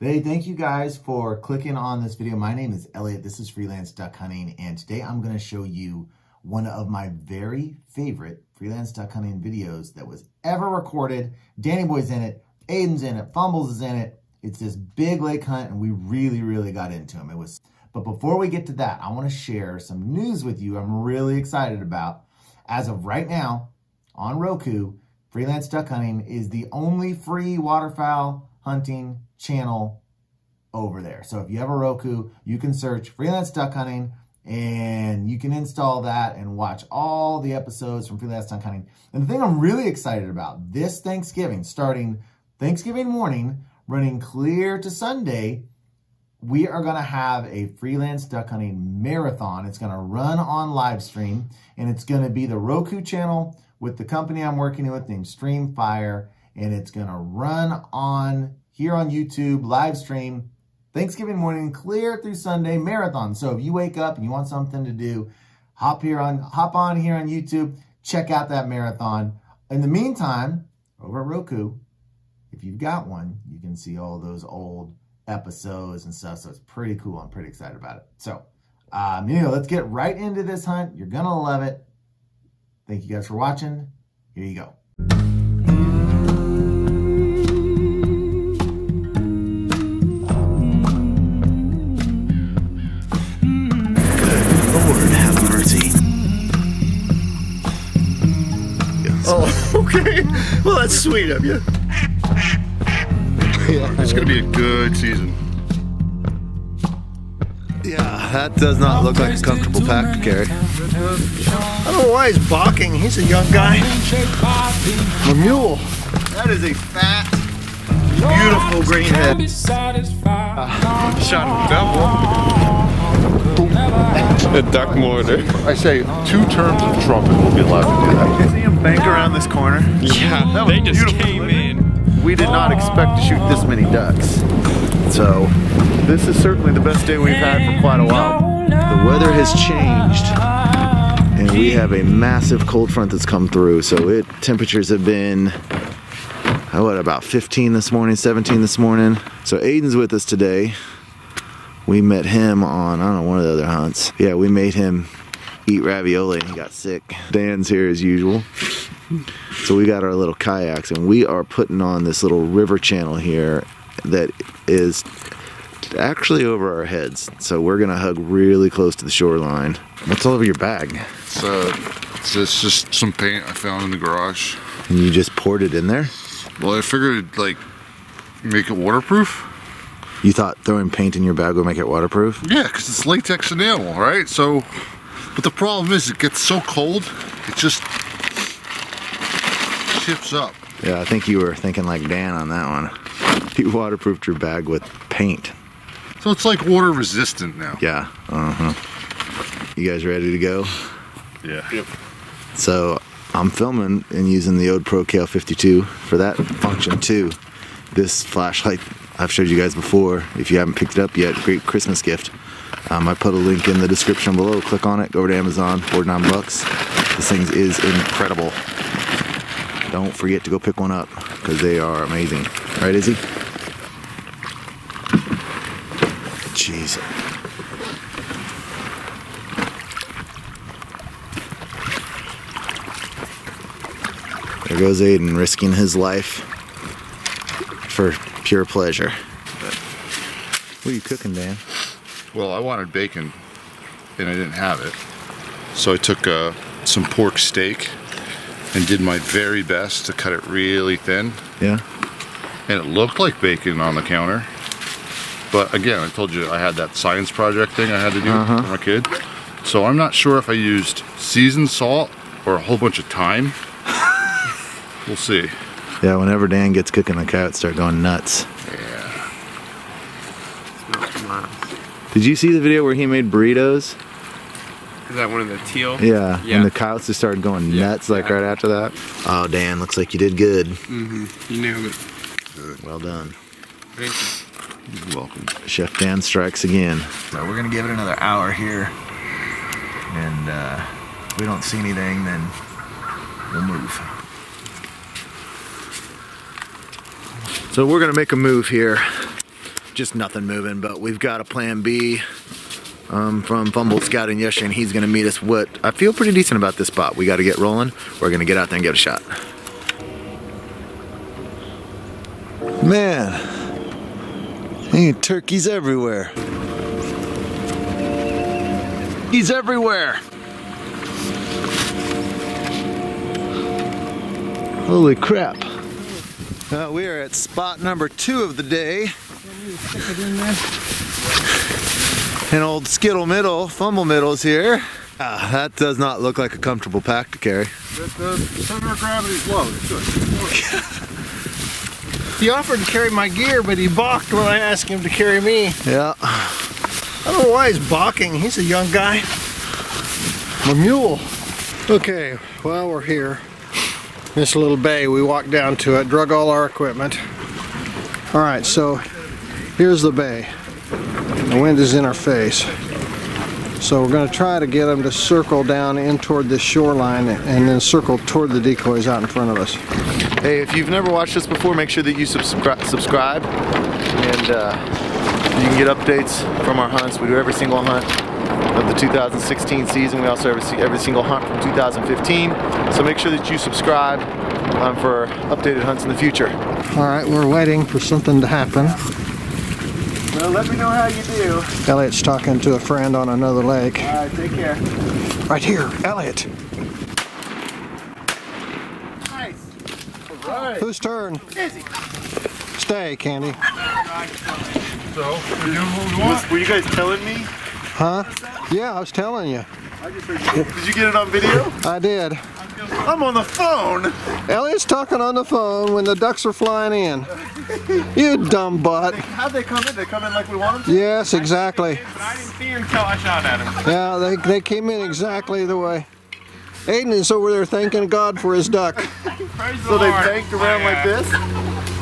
Hey, thank you guys for clicking on this video. My name is Elliot. This is Freelance Duck Hunting, and today I'm going to show you one of my very favorite Freelance Duck Hunting videos that was ever recorded. Danny Boy's in it, Aiden's in it, Fumbles is in it. It's this big lake hunt, and we really got into him. But before we get to that, I want to share some news with you I'm really excited about. As of right now, on Roku, Freelance Duck Hunting is the only free waterfowl hunting channel over there. So if you have a Roku, you can search Freelance Duck Hunting and you can install that and watch all the episodes from Freelance Duck Hunting. And the thing I'm really excited about, this Thanksgiving, starting Thanksgiving morning, running clear to Sunday, we are going to have a Freelance Duck Hunting marathon. It's going to run on live stream, and it's going to be the Roku channel with the company I'm working with named Stream Fire, and it's going to run on here on YouTube, live stream, Thanksgiving morning, clear through Sunday, marathon. So if you wake up and you want something to do, hop on here on YouTube, check out that marathon. In the meantime, over at Roku, if you've got one, you can see all those old episodes and stuff. So it's pretty cool. I'm pretty excited about it. So anyway, let's get right into this hunt. You're going to love it. Thank you guys for watching. Here you go. Well, that's sweet of you. Yeah, it's gonna be a good season. Yeah, that does not look like a comfortable pack to carry. I don't know why he's balking. He's a young guy. A mule. That is a fat, beautiful green head. Shot double. A duck mortar. I say 2 terms of trumpet will be allowed to do that. See him bank around this corner. Yeah, they just came in. We did not expect to shoot this many ducks. So, this is certainly the best day we've had for quite a while. The weather has changed, and we have a massive cold front that's come through. So, temperatures have been, about 15 this morning, 17 this morning. So, Aiden's with us today. We met him on, one of the other hunts. Yeah, we made him eat ravioli and he got sick. Dan's here as usual. So we got our little kayaks and we are putting on this little river channel here that is actually over our heads. So we're gonna hug really close to the shoreline. What's all over your bag? So it's just some paint I found in the garage. And you just poured it in there? Well, I figured it'd make it waterproof. You thought throwing paint in your bag would make it waterproof? Yeah, because it's latex enamel, right? So, but the problem is it gets so cold, it just chips up. Yeah, I think you were thinking like Dan on that one. He waterproofed your bag with paint. So it's like water resistant now. Yeah, You guys ready to go? Yeah. Yep. So, I'm filming and using the Ode Pro KL52 for that function too. This flashlight I've showed you guys before. If you haven't picked it up yet, great Christmas gift. I put a link in the description below. Click on it, go over to Amazon, $49. This thing is incredible. Don't forget to go pick one up because they are amazing. Right, Izzy? Jeez. There goes Aiden risking his life for pure pleasure. What are you cooking, Dan? Well, I wanted bacon, and I didn't have it. So I took some pork steak and did my very best to cut it really thin. Yeah. And it looked like bacon on the counter. But again, I told you I had that science project thing I had to do for my kid. So I'm not sure if I used seasoned salt or a whole bunch of thyme. We'll see. Yeah, whenever Dan gets cooking, the coyotes start going nuts. Yeah. Smells nice. Did you see the video where he made burritos? Is that one of the teal? Yeah, yeah. And the coyotes just started going nuts right after that. Oh, Dan, looks like you did good. You nailed it. Good. Well done. Thank you. You're welcome. Chef Dan strikes again. So we're going to give it another hour here. And if we don't see anything, then we'll move. So we're gonna make a move here. just nothing moving, but we've got a plan B from Fumble Scouting yesterday, and he's gonna meet us. What I feel pretty decent about this spot. We got to get rolling. We're gonna get out there and get a shot. Man, ain't turkeys everywhere. He's everywhere. Holy crap. We are at spot number 2 of the day. An old skittle middle, fumble middle's here. That does not look like a comfortable pack to carry. The center of gravity's low. He offered to carry my gear, but he balked when I asked him to carry me. Yeah. I don't know why he's balking. He's a young guy. My mule. Okay, well, we're here. This little bay, we walked down to it, drug all our equipment. All right, so here's the bay. The wind is in our face. So we're gonna try to get them to circle down in toward the shoreline and then circle toward the decoys out in front of us. Hey, if you've never watched this before, make sure that you subscribe and you can get updates from our hunts. We do every single hunt of the 2016 season. We also have every single hunt from 2015. So make sure that you subscribe for updated hunts in the future. All right, we're waiting for something to happen. Well, let me know how you do. Elliot's talking to a friend on another lake. All right, take care. Right here, Elliot. Nice. All right. Whose turn? Izzy. Stay, Candy. So, we're doing what we want. Were you guys telling me? Huh? Yeah, I was telling you. I just heard you. Did you get it on video? I did. I'm on the phone. Elliot's talking on the phone when the ducks are flying in. You dumb butt. How'd they come in? They come in like we want them to? Yes, exactly. I didn't see them until I shot at them. Yeah, they came in exactly the way. Aiden is over there thanking God for his duck. So they banked around like this?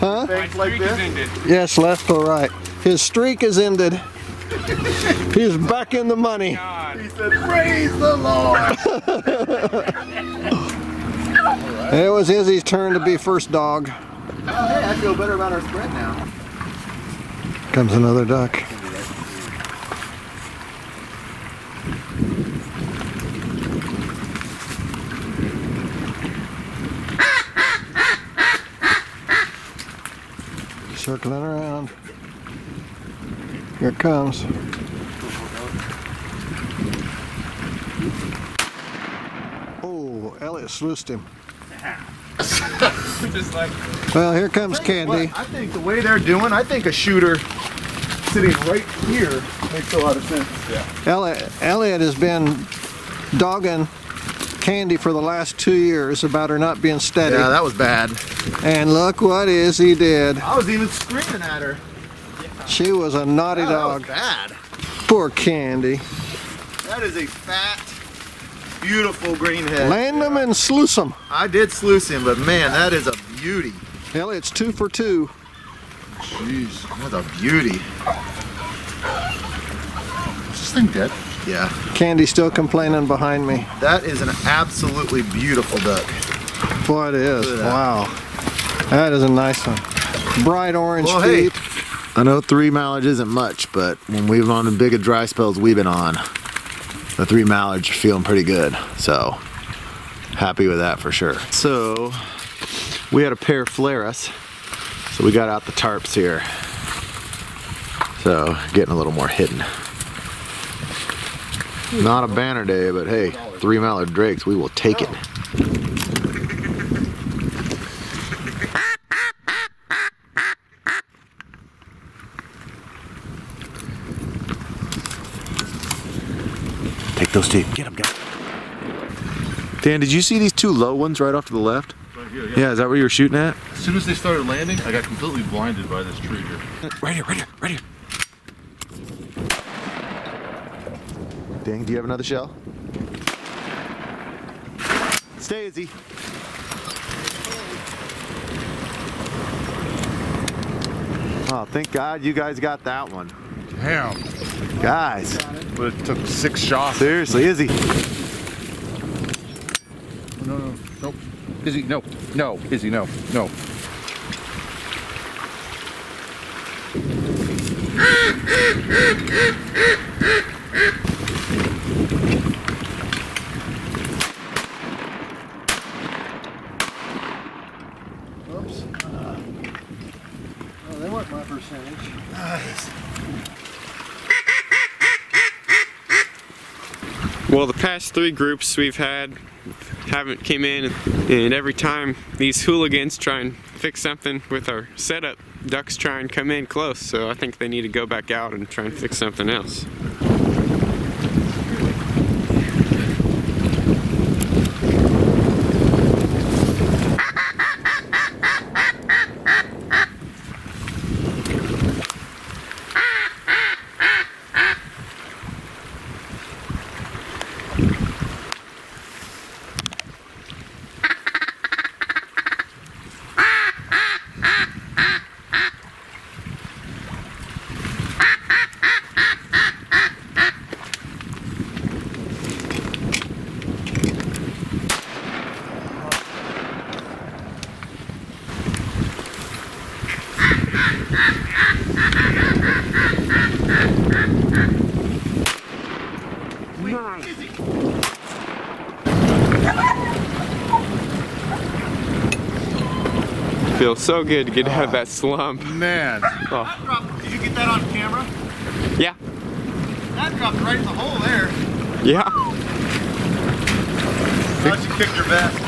Huh? Banked like this? Yes, left or right. His streak is ended. He's back in the money. God. He said, praise the Lord. It was Izzy's turn to be first dog. Oh, hey, I feel better about our spread now. Comes another duck. Circling around. Here it comes. Oh, Elliot sluiced him. Just like, well, here comes Candy. What, I think the way they're doing, I think a shooter sitting right here makes a lot of sense. Yeah. Elliot has been dogging Candy for the last 2 years about her not being steady. Yeah, that was bad. And look what Izzy did. I was even screaming at her. She was a naughty dog. That was bad. Poor Candy. That is a fat, beautiful greenhead. Land them and sluice them. I did sluice him, but man, that is a beauty. Hell, it's 2 for 2. Jeez, what a beauty. Is this thing dead? Yeah. Candy's still complaining behind me. That is an absolutely beautiful duck. Boy, it is. Wow. That is a nice one. Bright orange feet. Hey. I know 3 mileage isn't much, but when we've on the big of dry spells we've been on, the 3 mileage are feeling pretty good. So, happy with that for sure. So, we had a pair flare us, so we got out the tarps here. So, getting a little more hidden. Not a banner day, but hey, 3 mallard drakes, we will take it. Those two. Get them, guys. Dan, did you see these 2 low ones right off to the left? Right here, yeah. Yeah, is that where you were shooting at? As soon as they started landing, I got completely blinded by this tree here. Right here, right here, right here. Dang, do you have another shell? Stay, Izzy. Oh, thank God you guys got that one. Damn. Guys. But it took 6 shots. Seriously, Izzy. No, no, no. Izzy, no. No, Izzy, no. No. Oops. Well, they want my percentage. Nice. Well, the past three groups we've had haven't came in, and every time these hooligans try and fix something with our setup, ducks try and come in close, so I think they need to go back out and try and fix something else. Feels so good to get out of that slump. Man. Oh. That dropped, did you get that on camera? Yeah. That dropped right in the hole there. Yeah. How'd you kick your vest?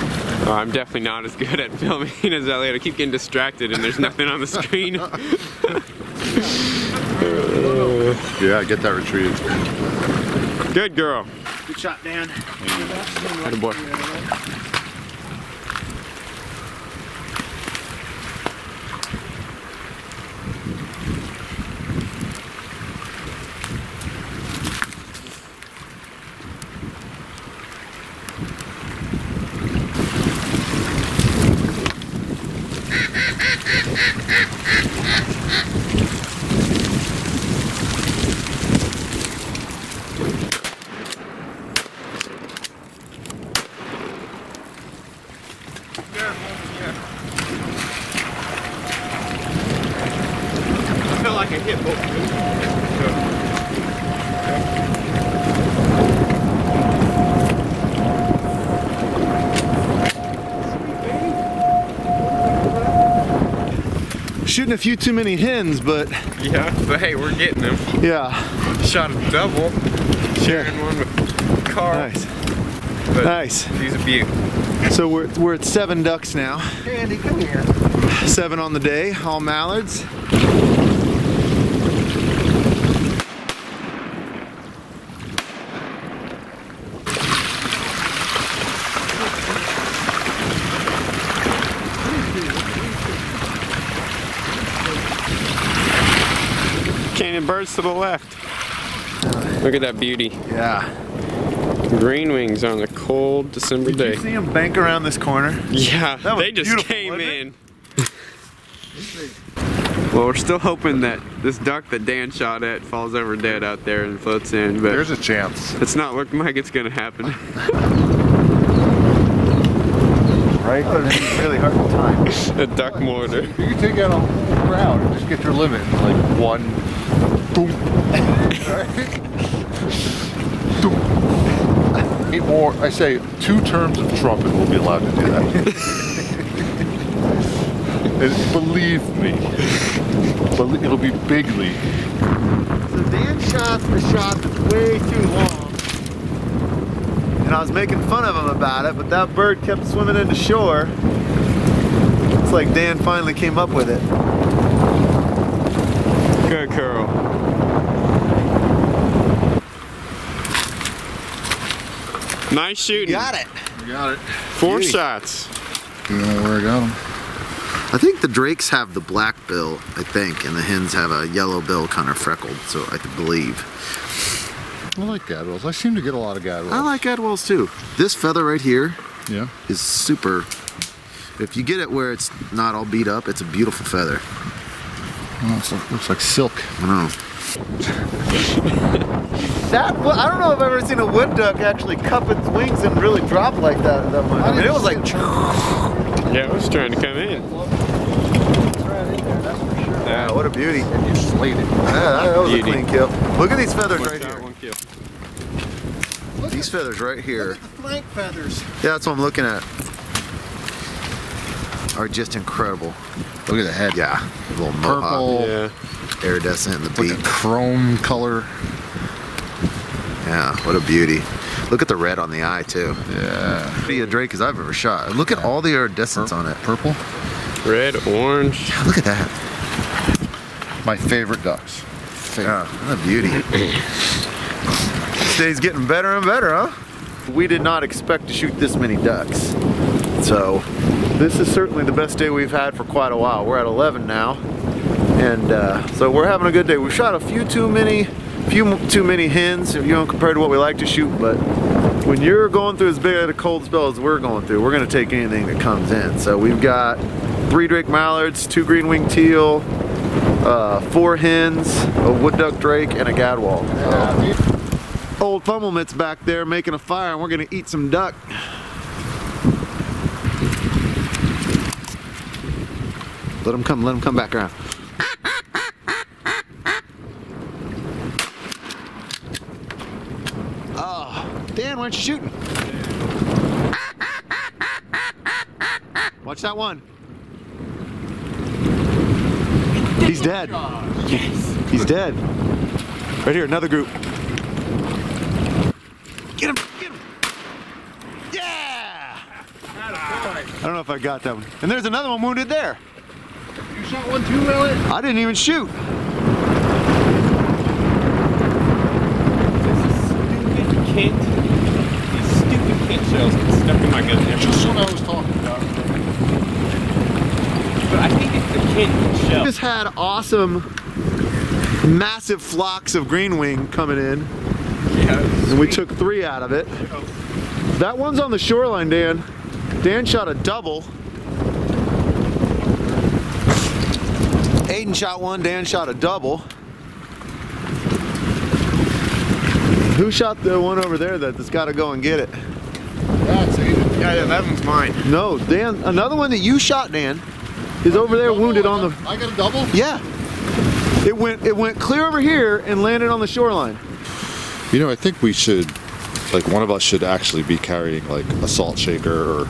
Oh, I'm definitely not as good at filming as Elliot. I keep getting distracted and there's nothing on the screen. Yeah, get that retrieved. Good girl. Good shot, Dan. Atta boy. Shooting a few too many hens, but yeah, but hey, we're getting them. Yeah, shot a double. Sure. One with Carl. Nice. But nice. These are beaut. So we're at 7 ducks now. Hey Andy, come here. 7 on the day, all mallards. Birds to the left. Look at that beauty. Yeah. Green wings on a cold December day. Did you see them bank around this corner? Yeah, they just came in. Well, we're still hoping that this duck that Dan shot at falls over dead out there and floats in, but there's a chance. It's not looking like it's gonna happen. Right? It's really hard to time. A duck mortar. You can take out a whole crowd and just get your limit like one. Boom. Right. 8 more, I say 2 terms of trumpet will be allowed to do that. And believe me, it'll be big league. So Dan shot the shot that's way too long. And I was making fun of him about it, but that bird kept swimming into shore. It's like Dan finally came up with it. Good girl. Nice shooting. Got it. We got it. 4 Beauty. Shots. You know where I got them. I think the drakes have the black bill, I think, and the hens have a yellow bill, kind of freckled, so I believe. I like gadwalls. I seem to get a lot of gadwalls. I like gadwalls too. This feather right here is super. If you get it where it's not all beat up, it's a beautiful feather. Oh, it looks like silk. I know. I don't know if I've ever seen a wood duck actually cup its wings and really drop like that that much. I mean, it was like... Yeah, it was trying to come in. It's right in there, that's for sure. Yeah, what a beauty. slayed it. That was beauty. A clean kill. Look at these feathers right here. One kill. Look these feathers right here. Look at the flank feathers. Yeah, that's what I'm looking at. Are just incredible. Look at the head. Yeah. A little purple. Yeah. Iridescent in the beak. Chrome color. Yeah, what a beauty. Look at the red on the eye too. Yeah. Be a drake as I've ever shot. Look at all the iridescence on it. Purple. Red, orange. Yeah, look at that. My favorite ducks. Yeah, what a beauty. This day's getting better and better, huh? We did not expect to shoot this many ducks. So this is certainly the best day we've had for quite a while. We're at 11 now. And so we're having a good day. We shot a few too many hens, if you don't compare to what we like to shoot, but when you're going through as big of a cold spell as we're going through, we're gonna take anything that comes in. So we've got 3 drake mallards, 2 green winged teal, 4 hens, a wood duck drake, and a gadwall. Old Pummel Mitt's back there making a fire, and we're gonna eat some duck. Let him come back around. Oh, Dan, why aren't you shooting? Watch that one. He's dead. Yes. He's dead. Right here, another group. Get him, get him. Yeah! I don't know if I got that one. And there's another one wounded there. You shot one too, Elliot? I didn't even shoot. These stupid kid shells get stuck in my gut. That's just what I was talking about. But I think it's the kid shell. We just had awesome, massive flocks of green wing coming in. Yeah, and we took 3 out of it. Oh. That one's on the shoreline, Dan. Dan shot a double. Aiden shot one, Dan shot a double. Who shot the one over there that's got to go and get it? That's Aiden. Yeah, that one's mine. No, Dan, another one that you shot, Dan, is over there wounded on the... I got a double? Yeah. It went clear over here and landed on the shoreline. You know, I think we should, like one of us should actually be carrying like a salt shaker or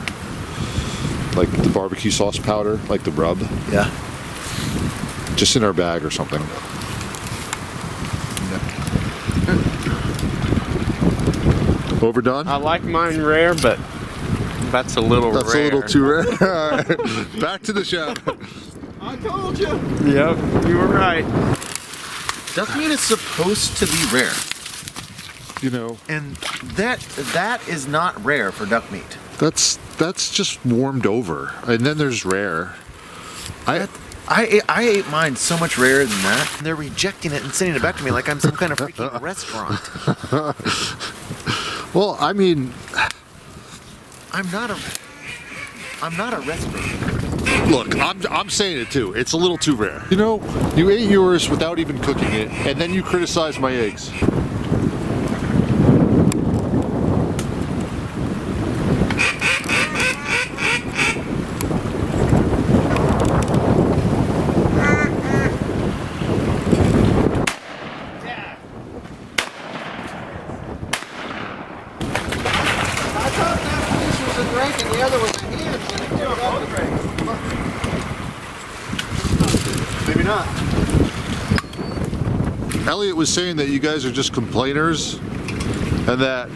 like the barbecue sauce powder, like the rub. Yeah. Just in our bag or something. Overdone? I like mine rare, but that's a little rare. That's a little too rare. Back to the shop. I told you. Yep, you were right. Duck meat is supposed to be rare. You know. And that is not rare for duck meat. That's just warmed over. And then there's rare. I ate mine so much rarer than that. And they're rejecting it and sending it back to me like I'm some kind of freaking restaurant. Well, I mean, I'm not a restaurant. Look, I'm saying it too. It's a little too rare. You know, you ate yours without even cooking it, and then you criticize my eggs. Elliot was saying that you guys are just complainers and that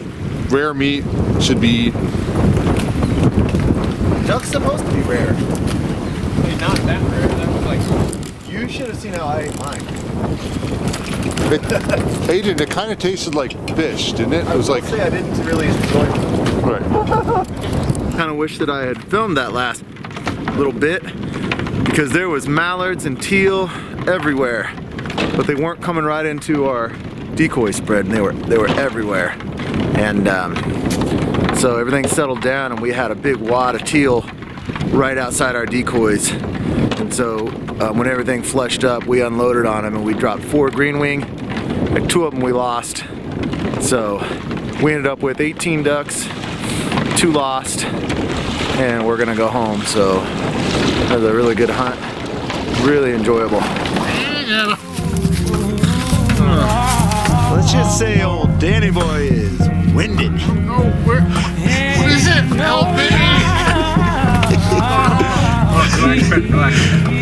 rare meat should be eaten. Duck's supposed to be rare. I mean, not that rare. That was like, you should have seen how I ate mine. Aiden, it kind of tasted like fish, didn't it? It was like. I didn't really enjoy it. Right. Kind of wish that I had filmed that last little bit because there was mallards and teal everywhere. But they weren't coming right into our decoy spread, and they were everywhere. And so everything settled down, and we had a big wad of teal right outside our decoys. And so when everything fleshed up, we unloaded on them, and we dropped 4 green wing, and 2 of them we lost. So we ended up with 18 ducks, 2 lost, and we're gonna go home. So that was a really good hunt, really enjoyable. Yeah. just say old Danny boy is winded. No, what is it? Help me! Relax, relax.